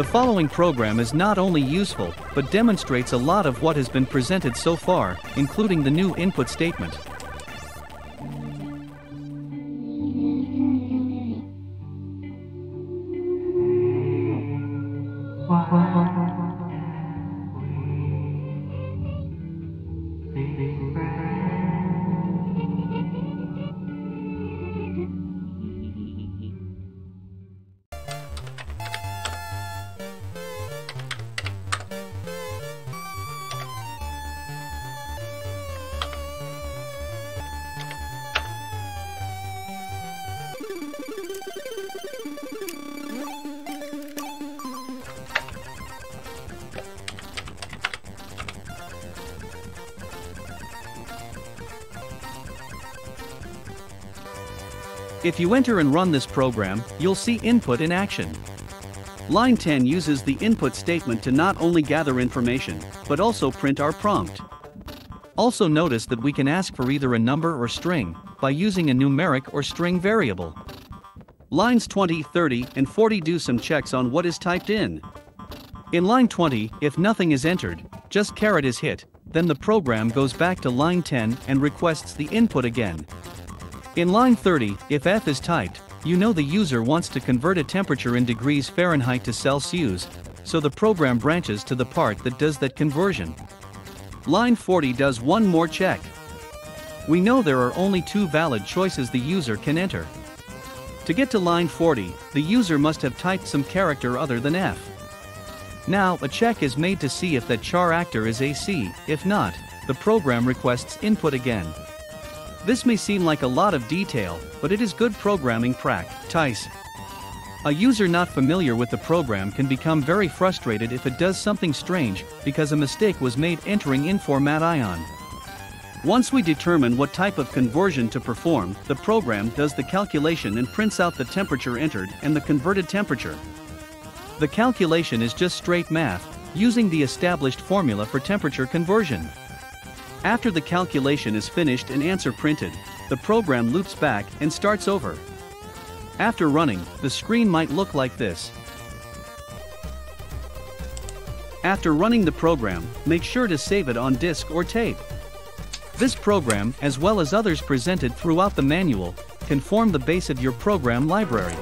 The following program is not only useful, but demonstrates a lot of what has been presented so far, including the new input statement. If you enter and run this program, you'll see input in action. Line 10 uses the input statement to not only gather information, but also print our prompt. Also notice that we can ask for either a number or string by using a numeric or string variable. Lines 20, 30, and 40 do some checks on what is typed in. In line 20, if nothing is entered, just caret is hit, then the program goes back to line 10 and requests the input again. In line 30, if F is typed, you know the user wants to convert a temperature in degrees Fahrenheit to Celsius, so the program branches to the part that does that conversion. Line 40 does one more check. We know there are only two valid choices the user can enter. To get to line 40, the user must have typed some character other than F. Now a check is made to see if that char actor is AC, if not, the program requests input again. This may seem like a lot of detail, but it is good programming practice. A user not familiar with the program can become very frustrated if it does something strange because a mistake was made entering in format. Once we determine what type of conversion to perform, the program does the calculation and prints out the temperature entered and the converted temperature. The calculation is just straight math, using the established formula for temperature conversion. After the calculation is finished and answer printed, the program loops back and starts over. After running, the screen might look like this. After running the program, make sure to save it on disk or tape. This program, as well as others presented throughout the manual, can form the base of your program library.